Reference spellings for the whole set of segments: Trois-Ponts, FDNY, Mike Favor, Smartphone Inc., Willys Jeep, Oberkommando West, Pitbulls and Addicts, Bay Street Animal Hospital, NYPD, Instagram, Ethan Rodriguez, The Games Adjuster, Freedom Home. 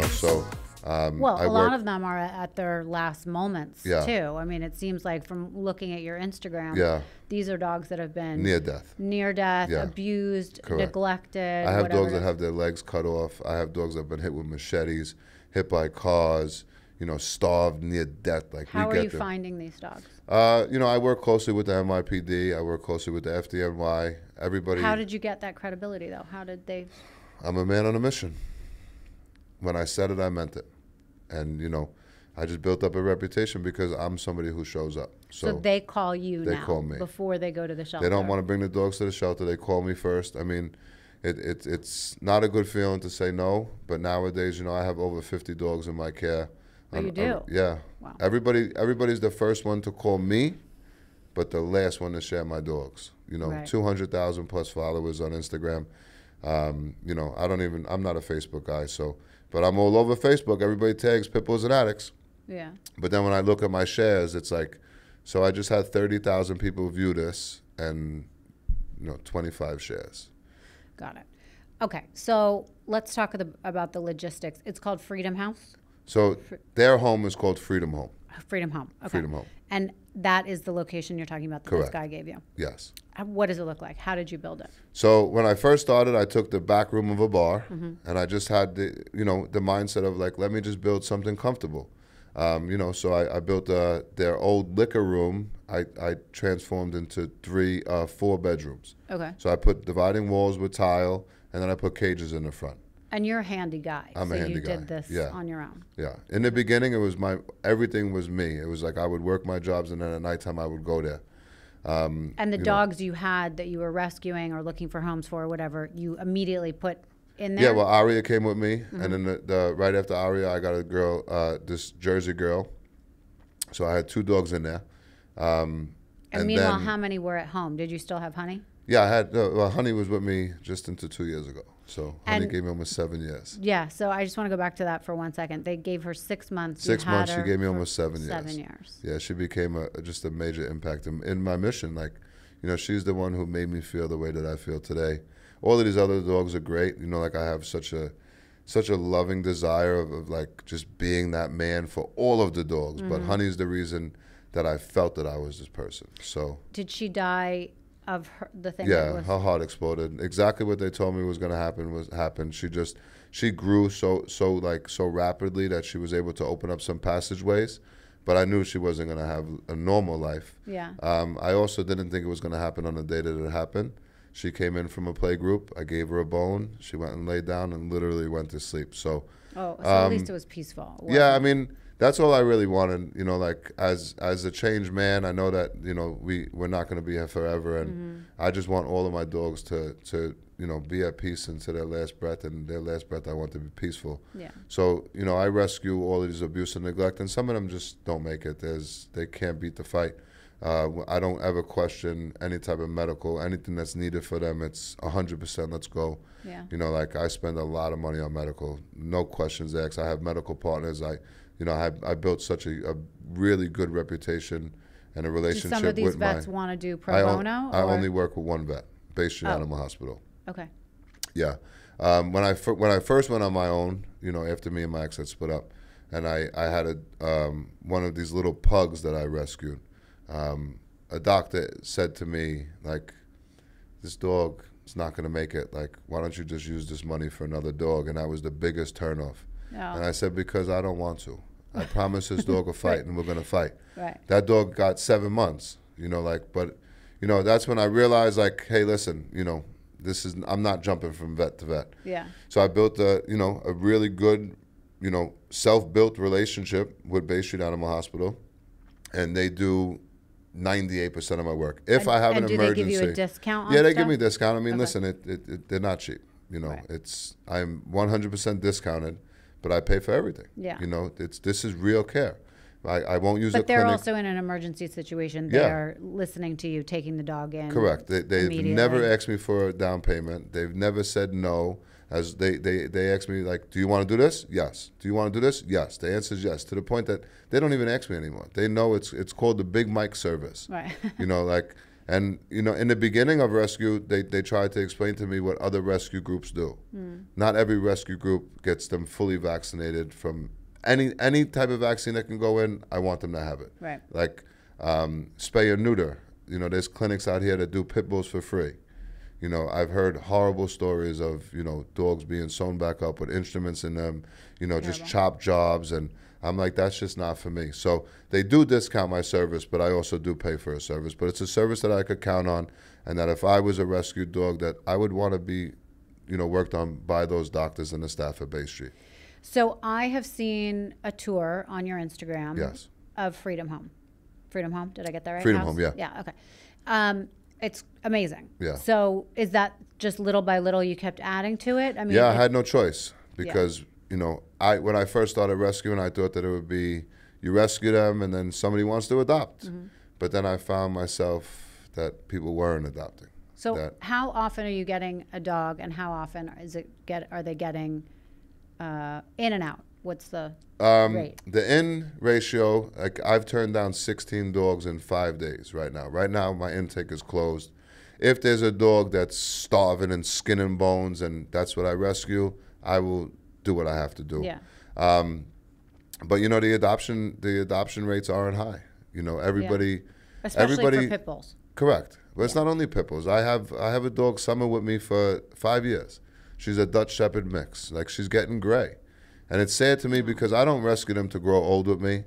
know, so. Well, a lot of them are at their last moments, too. I mean, it seems like from looking at your Instagram, these are dogs that have been near death, abused, neglected. I have dogs that have their legs cut off. I have dogs that have been hit with machetes, hit by cars, you know, starved, near death. Like, how are you finding these dogs? You know, I work closely with the NYPD. I work closely with the FDNY. Everybody. How did you get that credibility, though? How did they? I'm a man on a mission. When I said it, I meant it. And, you know, I just built up a reputation because I'm somebody who shows up. So they call you now? They call me. Before they go to the shelter? They don't want to bring the dogs to the shelter. They call me first. I mean, it's not a good feeling to say no. But nowadays, you know, I have over 50 dogs in my care. Oh, you do? Yeah. Wow. Everybody's the first one to call me, but the last one to share my dogs. You know, 200,000 plus followers on Instagram. You know, I'm not a Facebook guy, so... But I'm all over Facebook. Everybody tags Pitbulls and Addicts. Yeah. But then when I look at my shares, it's like, so I just had 30,000 people view this and, you know, 25 shares. Got it. Okay. So let's talk about the logistics. It's called Freedom House? So their home is called Freedom Home. Freedom Home. Okay. Freedom Home. And that is the location you're talking about that this guy gave you? Yes. What does it look like? How did you build it? So when I first started, I took the back room of a bar, and I just had the, you know, the mindset of like, let me just build something comfortable. You know, so I built their old liquor room. I transformed into four bedrooms. Okay. So I put dividing walls with tile, and then I put cages in the front. And you're a handy guy. I'm a handy guy. You did this on your own. Yeah. In the beginning, it was everything was me. It was like I would work my jobs, and then at nighttime I would go there. And the dogs you had that you were rescuing or looking for homes for or whatever, you immediately put in there? Yeah, well, Aria came with me. And then right after Aria, I got a girl, this Jersey girl. So I had two dogs in there. And meanwhile, then, how many were at home? Did you still have Honey? Yeah, I had, well, Honey was with me just into 2 years ago. So Honey gave me almost 7 years. Yeah, so I just want to go back to that for 1 second. They gave her 6 months. 6 months, she gave me almost 7 years. 7 years. Yeah, she became just a major impact in my mission. Like, you know, she's the one who made me feel the way that I feel today. All of these other dogs are great. You know, like I have such a loving desire of like just being that man for all of the dogs. But Honey's the reason that I felt that I was this person. So did she die? Of the thing. Yeah, her heart exploded. Exactly what they told me was going to happen happened. She grew so rapidly that she was able to open up some passageways, but I knew she wasn't going to have a normal life. Yeah. I also didn't think it was going to happen on the day that it happened. She came in from a play group. I gave her a bone. She went and laid down and literally went to sleep. So. Oh, so at least it was peaceful. Wow. Yeah, I mean. That's all I really wanted, you know, like as a changed man, I know that, you know, we're not going to be here forever. And I just want all of my dogs to, you know, be at peace into their last breath, and their last breath I want to be peaceful. Yeah. So, you know, I rescue all of these abuse and neglect, and some of them just don't make it. They can't beat the fight. I don't ever question any type of medical, anything that's needed for them. It's 100%, let's go. Yeah. You know, like I spend a lot of money on medical, no questions asked. I have medical partners. You know, I built such a really good reputation and a relationship with my... Do some of these vets want to do pro bono? I only work with one vet, Bay Street Animal Hospital. Okay. Yeah. When I first went on my own, you know, after me and my ex had split up, and I had one of these little pugs that I rescued, a doctor said to me, like, this dog is not going to make it. Like, why don't you just use this money for another dog? And that was the biggest turnoff. No. And I said, because I don't want to. I promise this dog a fight, and we're going to fight. Right. That dog got 7 months, you know, like, but, you know, that's when I realized, like, hey, listen, you know, I'm not jumping from vet to vet. Yeah. So I built you know, a really good, you know, self-built relationship with Bay Street Animal Hospital, and they do 98% of my work. If I have an emergency. Do they give you a discount on stuff? Give me a discount. I mean, listen, they're not cheap, you know. Right. I'm 100% discounted. But I pay for everything. Yeah. You know, this is real care. I won't use a clinic. But they're also in an emergency situation. They are listening to you, taking the dog in. Correct. They've never asked me for a down payment. They've never said no. As they ask me, like, do you want to do this? Yes. Do you want to do this? Yes. The answer is yes. To the point that they don't even ask me anymore. They know it's called the Big Mike service. Right. You know, like And, you know, in the beginning of rescue, they tried to explain to me what other rescue groups do. Mm. Not every rescue group gets them fully vaccinated from any type of vaccine that can go in. I want them to have it. Right. Like spay or neuter. You know, there's clinics out here that do pit bulls for free. You know, I've heard horrible stories of, you know, dogs being sewn back up with instruments in them, you know, just chop jobs. And I'm like, that's just not for me. So they do discount my service, but I also do pay for a service. But it's a service that I could count on, and that if I was a rescued dog, that I would want to be, you know, worked on by those doctors and the staff at Bay Street. So I have seen a tour on your Instagram of Freedom Home. Freedom Home, did I get that right? Freedom Home, yeah. Yeah, okay. It's amazing. Yeah. So is that just little by little you kept adding to it? I mean, yeah, I had no choice because, you know, when I first started rescuing, I thought that it would be you rescue them and then somebody wants to adopt. Mm-hmm. But then I found myself that people weren't adopting. So how often are you getting a dog, and how often is it are they getting in and out? What's the rate? The in ratio, like I've turned down 16 dogs in 5 days right now. Right now, my intake is closed. If there's a dog that's starving and skin and bones and that's what I rescue, I will do what I have to do. Yeah. But, you know, the adoption rates aren't high. You know, especially for pit bulls. Correct. But it's not only pit bulls. I have a dog, Summer, with me for 5 years. She's a Dutch Shepherd mix. Like, she's getting gray. And it's sad to me because I don't rescue them to grow old with me.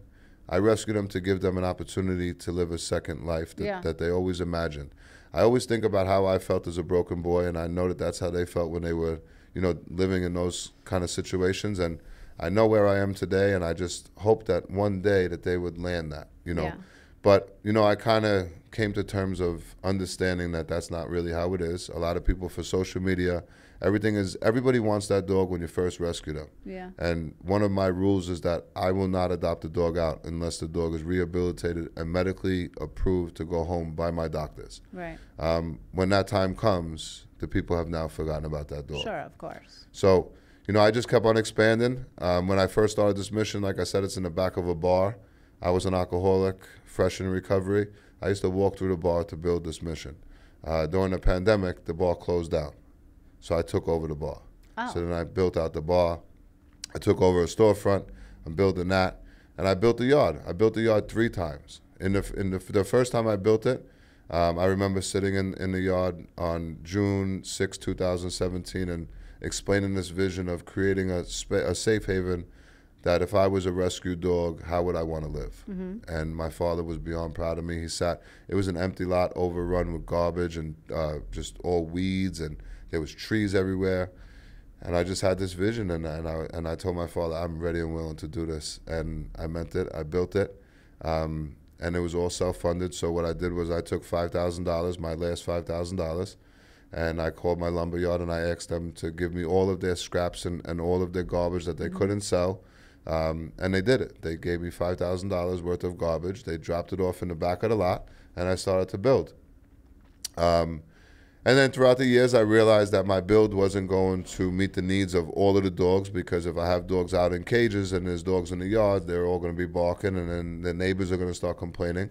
I rescue them to give them an opportunity to live a second life that they always imagined. I always think about how I felt as a broken boy, and I know that that's how they felt when they were, you know, living in those kind of situations. And I know where I am today, and I just hope that one day that they would land that, you know. Yeah. But, you know, I kind of came to terms of understanding that that's not really how it is. A lot of people for social media, everybody wants that dog when you first rescue them. Yeah. And one of my rules is that I will not adopt a dog out unless the dog is rehabilitated and medically approved to go home by my doctors. Right. When that time comes, the people have now forgotten about that dog. Sure, of course. So, you know, I just kept on expanding. When I first started this mission, like I said, it's in the back of a bar. I was an alcoholic, fresh in recovery. I used to walk through the bar to build this mission. During the pandemic, the bar closed down. So I took over the bar. Oh. So then I built out the bar. I took over a storefront. I'm building that. And I built the yard. I built the yard 3 times. The first time I built it, I remember sitting in the yard on June 6, 2017, and explaining this vision of creating a safe haven that if I was a rescue dog, how would I want to live? Mm-hmm. And my father was beyond proud of me. It was an empty lot overrun with garbage and just all weeds, and there was trees everywhere. And I just had this vision, and I told my father, I'm ready and willing to do this. And I meant it, I built it. And it was all self-funded, so what I did was I took $5,000, my last $5,000, and I called my lumberyard and I asked them to give me all of their scraps and all of their garbage that they mm-hmm. couldn't sell. And they did it. They gave me $5,000 worth of garbage. They dropped it off in the back of the lot, and I started to build. And then throughout the years, I realized that my build wasn't going to meet the needs of all of the dogs, because if I have dogs out in cages and there's dogs in the yard, they're all going to be barking, and then the neighbors are going to start complaining.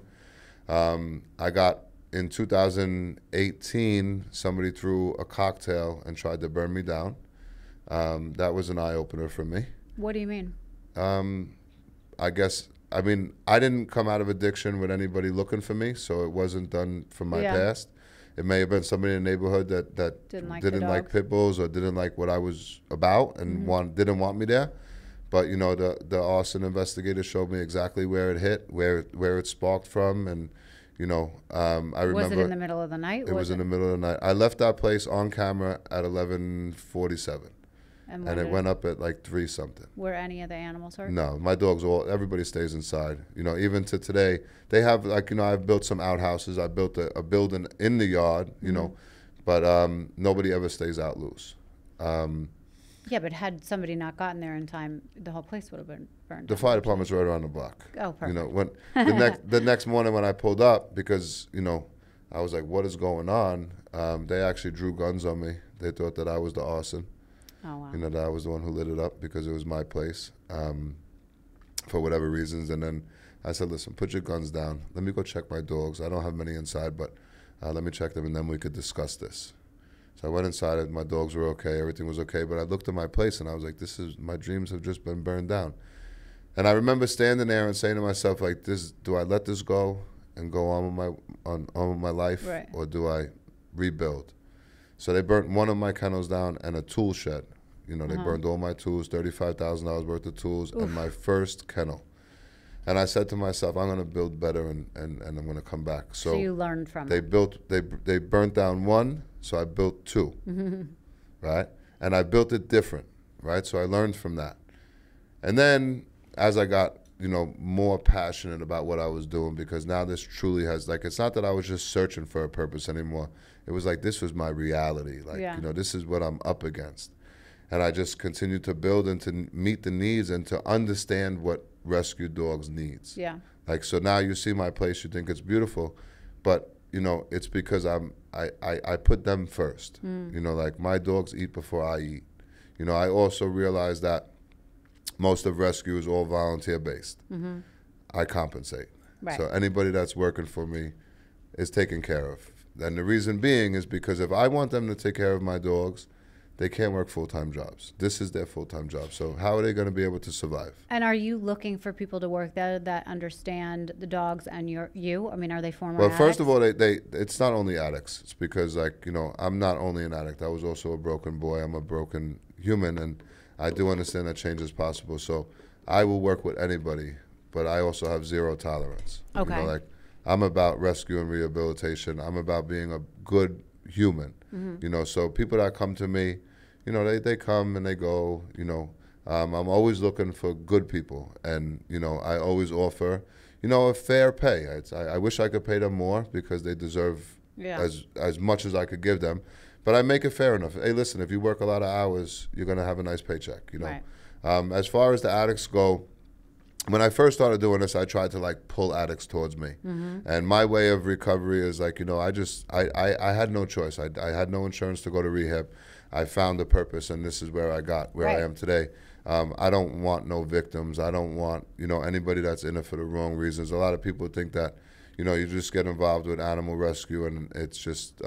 I got, in 2018, somebody threw a cocktail and tried to burn me down. That was an eye-opener for me. What do you mean? I mean, I didn't come out of addiction with anybody looking for me, so it wasn't done from my past. It may have been somebody in the neighborhood that didn't like pit bulls or didn't like what I was about and mm-hmm. didn't want me there. But, you know, the arson investigator showed me exactly where it hit, where it sparked from, and, you know, I remember. Was it in the middle of the night? It was in the middle of the night. I left that place on camera at 11:47. And it went up at like 3 something. Were any of the animals hurt? No, my dogs everybody stays inside. You know, even to today, they have, like, you know, I've built some outhouses. I built a building in the yard, you mm-hmm. know, but nobody ever stays out loose. Yeah, but had somebody not gotten there in time, the whole place would have been burned. The fire department's right around the block. Oh, perfect. You know, when the next morning when I pulled up, because, you know, I was like, what is going on? They actually drew guns on me. They thought that I was the arson. Oh, wow. You know, that I was the one who lit it up because it was my place for whatever reasons. And then I said, listen, put your guns down. Let me go check my dogs. I don't have many inside, but Let me check them, and then we could discuss this. So I went inside it. My dogs were okay. Everything was okay. But I looked at my place, and I was like, this is, my dreams have just been burned down. And I remember standing there and saying to myself, like, this, do I let this go and go on with my, on with my life, right, or do I rebuild? So they burnt one of my kennels down and a tool shed. You know, they burned all my tools, $35,000 worth of tools, and my first kennel. And I said to myself, I'm going to build better, and I'm going to come back. So you learned from it. They burnt down one, so I built two, right? And I built it different, right? So I learned from that. And then as I got, you know, more passionate about what I was doing, because now this truly has, like, it's not that I was just searching for a purpose anymore. It was like, this was my reality. Like, you know, this is what I'm up against. And I just continued to build and to meet the needs and to understand what rescue dogs needs. Yeah. Like, so now you see my place, you think it's beautiful, but, you know, it's because I put them first. You know, like, my dogs eat before I eat. You know, I also realized that most of rescue is all volunteer-based. I compensate. Right. So anybody that's working for me is taken care of. And the reason being is because if I want them to take care of my dogs, they can't work full-time jobs. This is their full-time job. So how are they going to be able to survive? And are you looking for people to work there that understand the dogs and you? I mean, are they former addicts? Well, first of all, it's not only addicts. It's because, like, you know, I'm not only an addict. I was also a broken boy. I'm a broken human, and I do understand that change is possible. So I will work with anybody, but I also have zero tolerance. Okay. You know, like, I'm about rescue and rehabilitation. I'm about being a good human. You know, so people that come to me, you know, they come and they go, you know. I'm always looking for good people, and, you know, I always offer, you know, a fair pay. I wish I could pay them more, because they deserve as much as I could give them, but I make it fair enough. Hey, listen, if you work a lot of hours, you're going to have a nice paycheck, you know. Right. As far as the addicts go, when I first started doing this, I tried to, like, pull addicts towards me. And my way of recovery is, like, you know, I had no choice. I had no insurance to go to rehab. I found a purpose, and this is where I got, where I am today. I don't want no victims. I don't want, you know, anybody that's in it for the wrong reasons. A lot of people think that, you know, you just get involved with animal rescue and it's just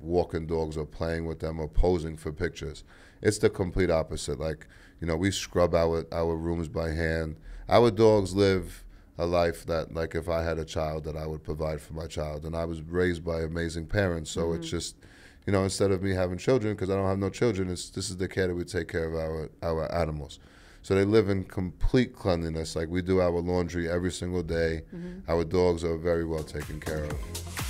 walking dogs or playing with them or posing for pictures. It's the complete opposite. Like, you know, we scrub our rooms by hand. Our dogs live a life that, like, if I had a child, that I would provide for my child. And I was raised by amazing parents, so it's just, you know, instead of me having children, because I don't have no children, this is the care that we take care of our animals. So they live in complete cleanliness. Like, we do our laundry every single day. Our dogs are very well taken care of.